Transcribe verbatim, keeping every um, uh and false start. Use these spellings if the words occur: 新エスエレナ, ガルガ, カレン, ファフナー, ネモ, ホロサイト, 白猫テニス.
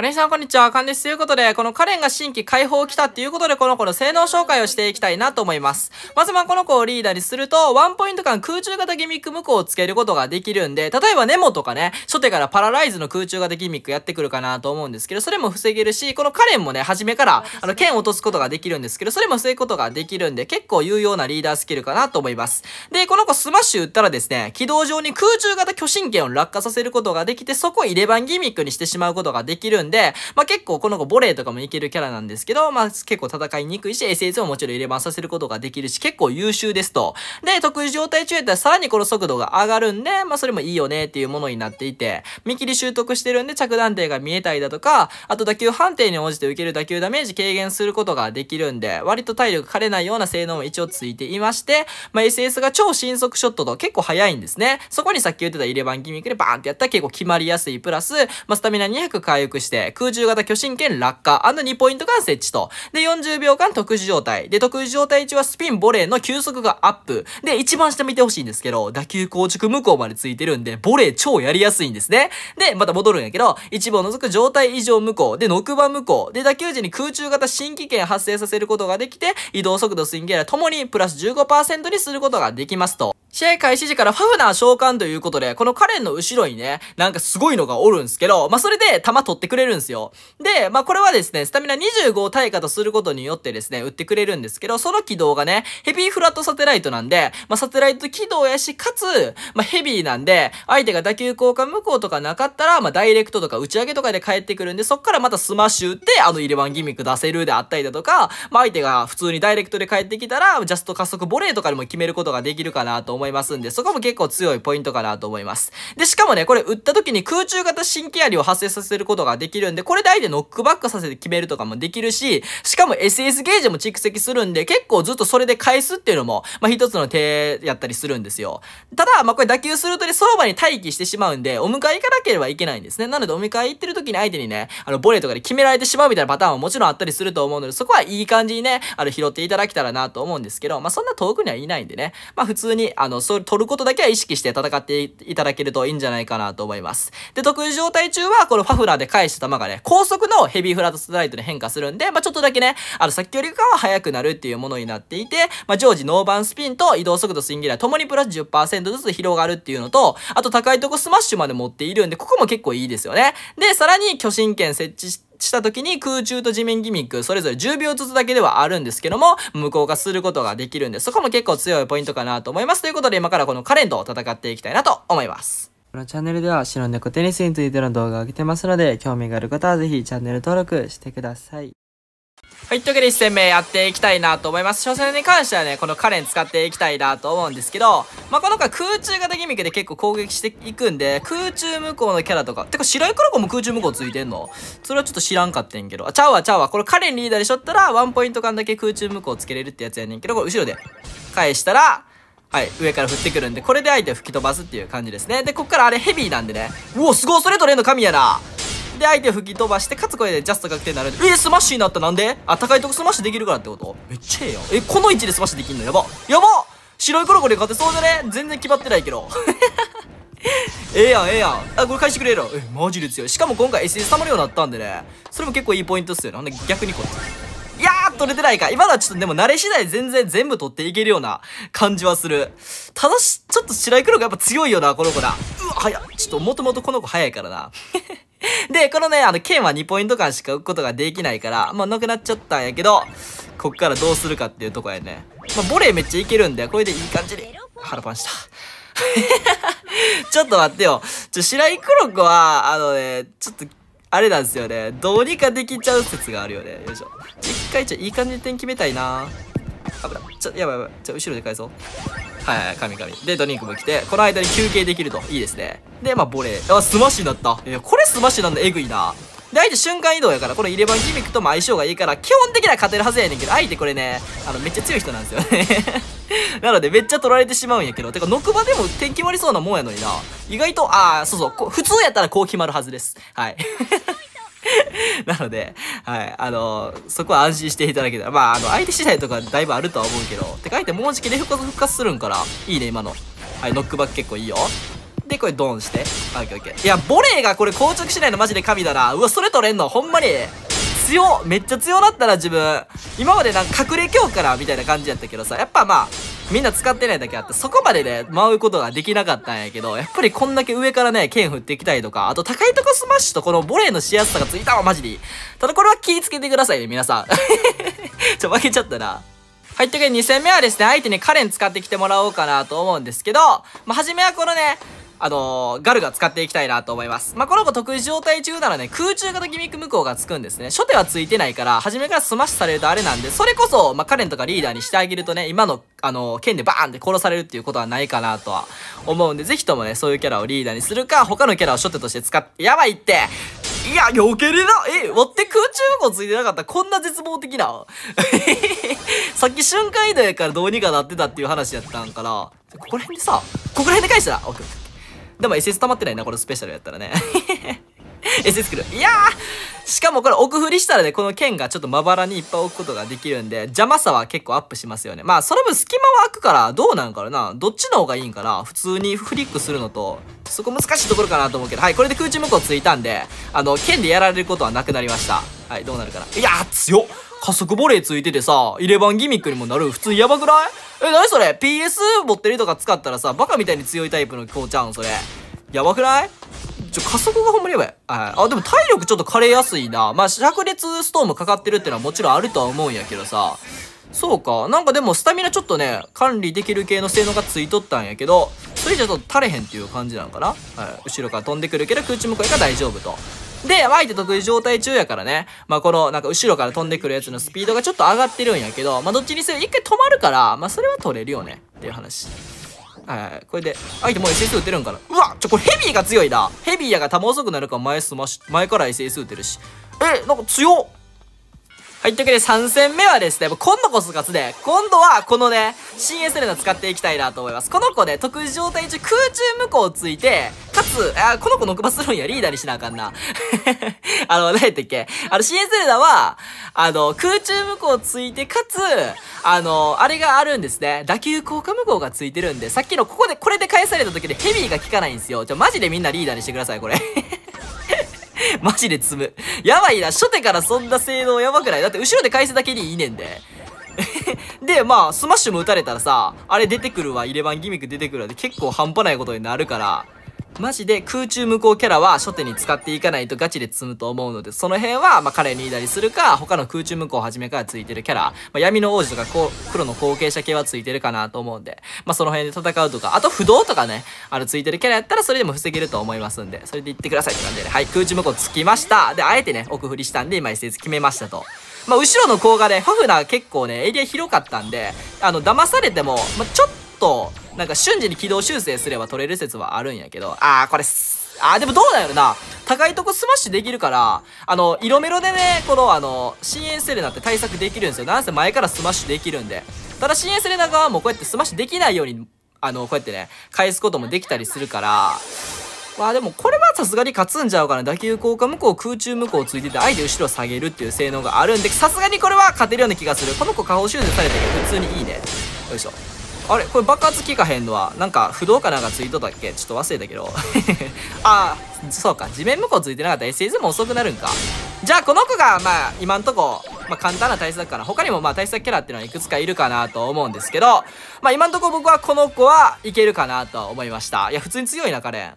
カレンさんこんにちは、カンです。ということで、このカレンが新規解放来たっていうことで、この子の性能紹介をしていきたいなと思います。まずまあこの子をリーダーにすると、ワンポイント間空中型ギミック無効をつけることができるんで、例えばネモとかね、初手からパラライズの空中型ギミックやってくるかなと思うんですけど、それも防げるし、このカレンもね、初めから、あの、剣を落とすことができるんですけど、それも防ぐことができるんで、結構有用なリーダースキルかなと思います。で、この子スマッシュ打ったらですね、軌道上に空中型巨神剣を落下させることができて、そこ入れ番ギミックにしてしまうことができるんで、まあ、結構この子ボレーとかもいけるキャラなんですけど、まあ、結構戦いにくいし、エスエス ももちろん入れ番させることができるし、結構優秀ですと。で、特殊状態中やったらさらにこの速度が上がるんで、まあ、それもいいよねっていうものになっていて、見切り習得してるんで着弾点が見えたりだとか、あと打球判定に応じて受ける打球ダメージ軽減することができるんで、割と体力枯れないような性能も一応ついていまして、まあ、エスエス が超神速ショットと結構速いんですね。そこにさっき言ってた入れ番ギミックでバーンってやったら結構決まりやすいプラス、まあ、スタミナにひゃく回復して、空中型巨神剣落下、あのにポイント間設置と。で、よんじゅうびょうかん特殊状態。で、特殊状態中はスピン、ボレーの球速がアップ。で、一番下見てほしいんですけど、打球硬直無効までついてるんで、ボレー超やりやすいんですね。で、また戻るんやけど、一部を除く状態異常無効。で、ノクバ無効。で、打球時に空中型新規剣発生させることができて、移動速度スイングエラーともにプラス じゅうごパーセント にすることができますと。試合開始時からファフナー召喚ということで、このカレンの後ろにね、なんかすごいのがおるんすけど、まあ、それで弾取ってくれるんですよ。で、まあ、これはですね、スタミナにじゅうごを対価とすることによってですね、打ってくれるんですけど、その軌道がね、ヘビーフラットサテライトなんで、まあ、サテライト軌道やし、かつ、まあ、ヘビーなんで、相手が打球交換無効とかなかったら、まあ、ダイレクトとか打ち上げとかで帰ってくるんで、そっからまたスマッシュ打って、あの入れ番ギミック出せるであったりだとか、まあ、相手が普通にダイレクトで帰ってきたら、ジャスト加速ボレーとかでも決めることができるかなと思います。思いますんで、そこも結構強いポイントかなと思います。で、しかもね、これ打った時に空中型神経槍を発生させることができるんで、これで相手ノックバックさせて決めるとかもできるし、しかも エスエス ゲージも蓄積するんで、結構ずっとそれで返すっていうのも、まあ、一つの手やったりするんですよ。ただ、まあ、これ打球するとね、その場に待機してしまうんで、お迎え行かなければいけないんですね。なので、お迎え行ってる時に相手にね、あの、ボレーとかで決められてしまうみたいなパターンももちろんあったりすると思うので、そこはいい感じにね、あの、拾っていただけたらなと思うんですけど、まあ、そんな遠くにはいないんでね、まあ、普通に、あのあの、それ、取ることだけは意識して戦っていただけるといいんじゃないかなと思います。で、特殊状態中は、このファフナーで返した球がね、高速のヘビーフラットスライドに変化するんで、まあ、ちょっとだけね、あの、さっきよりかは速くなるっていうものになっていて、まあ、常時ノーバンスピンと移動速度スイングエラーともにプラス じゅっパーセント ずつ広がるっていうのと、あと高いとこスマッシュまで持っているんで、ここも結構いいですよね。で、さらに巨神剣設置して、した時に空中と地面ギミック、それぞれじゅうびょうずつだけではあるんですけども、無効化することができるんで、そこも結構強いポイントかなと思います。ということで、今からこのカレンと戦っていきたいなと思います。このチャンネルでは、白猫テニスについての動画を上げてますので、興味がある方はぜひチャンネル登録してください。はい。というわけで一戦目やっていきたいなと思います。初戦に関してはね、このカレン使っていきたいなと思うんですけど、まあ、この子は空中型ギミックで結構攻撃していくんで、空中無効のキャラとか、てか白い黒子も空中無効ついてんの？それはちょっと知らんかってんけど。あ、ちゃうわちゃうわ。これカレンリーダーでしょったら、ワンポイント間だけ空中無効つけれるってやつやねんけど、これ後ろで返したら、はい、上から降ってくるんで、これで相手を吹き飛ばすっていう感じですね。で、こっからあれヘビーなんでね。うお、すごい、それ取れんの神やな。で、相手を吹き飛ばして、かつこれでジャスト確定になるんで。えー、スマッシュになった。なんで？あ、高いとこスマッシュできるからってこと？めっちゃええやん。え、この位置でスマッシュできんの？やば。やば！白いコロコロで勝てそうじゃね？全然決まってないけど。ええやん、ええやん。あ、これ返してくれる。え、マジで強い。しかも今回 エスエス 溜まるようになったんでね。それも結構いいポイントっすよね。なんで逆にこう。いやー、取れてないか。今のはちょっとでも慣れ次第全然全部取っていけるような感じはする。ただし、ちょっと白いコロコロやっぱ強いよな、この子な。うわ、早っ。ちょっともともとこの子早いからな。で、このね、あの、剣はにポイント間しか打つことができないから、まあ、なくなっちゃったんやけど、こっからどうするかっていうとこやね。まあ、ボレーめっちゃいけるんで、これでいい感じに、腹パンした。ちょっと待ってよ。ちょ、白井黒子は、あのね、ちょっと、あれなんですよね。どうにかできちゃう説があるよね。よいしょ。一回、ちょ、いい感じに点決めたいな。危ない。ちょ、やばいやばい。ちょ、後ろで返そう。はいはい、神々。で、ドリンクも来て、この間に休憩できると。いいですね。で、まあ、ボレー。あ、スマッシュになった。いや、これスマッシュなんだ、えぐいな。で、相手瞬間移動やから、この入れ番ギミックとも相性がいいから、基本的には勝てるはずやねんけど、相手これね、あの、めっちゃ強い人なんですよね。なので、めっちゃ取られてしまうんやけど、てか、ノクバでも点決まりそうなもんやのにな。意外と、あー、そうそうこう、普通やったらこう決まるはずです。はい。なので、はい、あのー、そこは安心していただけたら、まあ、あの、相手次第とかだいぶあるとは思うけど、てか相手もうじきで復活、復活するんから、いいね、今の。はい、ノックバック結構いいよ。で、これドンして。オッケーオッケー。いや、ボレーがこれ硬直しないのマジで神だな。うわ、それ取れんのほんまに強。めっちゃ強だったな自分。今までなんか隠れ強からみたいな感じやったけどさ、やっぱまあみんな使ってないだけあって、そこまでね回ることができなかったんやけど、やっぱりこんだけ上からね剣振ってきたりとか、あと高いとこスマッシュとこのボレーのしやすさがついたわマジで。ただこれは気ぃつけてくださいね皆さん。ちょ負けちゃったな。はい、というわけでに戦目はですね、相手にカレン使ってきてもらおうかなと思うんですけど、まあ、初めはこのね、あのー、ガルガ使っていきたいなと思います。まあ、この子得意状態中ならね、空中型ギミック無効がつくんですね。初手はついてないから、初めからスマッシュされるとあれなんで、それこそ、まあ、カレンとかリーダーにしてあげるとね、今の、あのー、剣でバーンって殺されるっていうことはないかなとは思うんで、ぜひともね、そういうキャラをリーダーにするか、他のキャラを初手として使って、やばいっていや、避けるな。え、待って、空中無効ついてなかった。こんな絶望的な。さっき瞬間移動やからどうにかなってたっていう話やったんから、ここら辺でさ、ここら辺で返したら、オッケー。でも エスエス 溜まってないな、このスペシャルやったらね。エスエス 来る。いやー、しかもこれ奥振りしたらね、この剣がちょっとまばらにいっぱい置くことができるんで、邪魔さは結構アップしますよね。まあ、その分隙間は空くから、どうなんかな。どっちの方がいいんかな。普通にフリックするのと、そこ難しいところかなと思うけど、はい、これで空中無効ついたんで、あの、剣でやられることはなくなりました。はい、どうなるかな。いやー、強っ。加速ボレーついててさ、入れ番ギミックにもなる。普通にやばくない？え、なにそれ？ ピーエス 持ってるとか使ったらさ、バカみたいに強いタイプの子ちゃうん、それ。やばくない？ちょ、加速がほんまにやばい。あ、でも体力ちょっと枯れやすいな。まあ、灼熱ストームかかってるってのはもちろんあるとは思うんやけどさ。そうか。なんかでもスタミナちょっとね、管理できる系の性能がついとったんやけど、それじゃちょっと垂れへんっていう感じなのかな。はい。後ろから飛んでくるけど、空中向こうが大丈夫と。で、相手得意状態中やからね。まあ、この、なんか後ろから飛んでくるやつのスピードがちょっと上がってるんやけど、まあ、どっちにせよ一回止まるから、まあ、それは取れるよね。っていう話。はい。これで、相手もう エスエス 打てるんかな。うわ！ちょ、これヘビーが強いな。ヘビーやが弾遅くなるから前スマッシュ、前から エスエス 打てるし。え、なんか強っ！はい、というわけでさん戦目はですね、今度こそ勝つで、今度はこのね、新エスエレナ使っていきたいなと思います。この子ね、特殊状態中空中無効をついて、かつ、あ、この子のクバするんや、リーダーにしなあかんな。あの、何やったっけ？あの、新エスエレナは、あの、空中無効をついて、かつ、あの、あれがあるんですね。打球効果無効がついてるんで、さっきのここで、これで返された時でヘビーが効かないんですよ。ちょ、マジでみんなリーダーにしてください、これ。マジで積む。やばいな。初手からそんな性能やばくない？だって後ろで返すだけでいいねんで。で、まあ、スマッシュも打たれたらさ、あれ出てくるわ、入れ番ギミック出てくるわで結構半端ないことになるから、マジで空中無効キャラは初手に使っていかないとガチで積むと思うので、その辺は、まあ、彼にいたりするか、他の空中無効はじめからついてるキャラ、まあ、闇の王子とかこう黒の後継者系はついてるかなと思うんで、まあ、その辺で戦うとか、あと不動とかね、あの、ついてるキャラやったらそれでも防げると思いますんで、それでいってくださいって感じでね。はい、空中無効つきました。で、あえてね、奥振りしたんで、今 エスエス 決めましたと。まあ、後ろの子がね、ファフナー結構ね、エリア広かったんで、あの、騙されても、まあ、ちょっと、なんか瞬時に軌道修正すれば取れる説はあるんやけど、あーこれ、あーでもどうなんやろな。高いとこスマッシュできるから、あの、色メロでね、このあの、新エスエレナって対策できるんですよ。なんせ前からスマッシュできるんで。ただ新エスエレナ側もこうやってスマッシュできないように、あの、こうやってね、返すこともできたりするから、まあでもこれはさすがに勝つんちゃうかな。打球効果無効、空中無効ついてて、相手後ろ下げるっていう性能があるんで、さすがにこれは勝てるような気がする。この子下方修正されてるけど、普通にいいね。よいしょ。あれこれ爆発効かへんのは、なんか、不動かなんかついとったっけ？ちょっと忘れたけど。ああ、そうか。地面無効ついてなかったら エスエス も遅くなるんか。じゃあ、この子が、まあ、今んとこ、まあ、簡単な対策かな。他にも、まあ、対策キャラっていうのはいくつかいるかなと思うんですけど、まあ、今んとこ僕はこの子はいけるかなと思いました。いや、普通に強いな、カレン。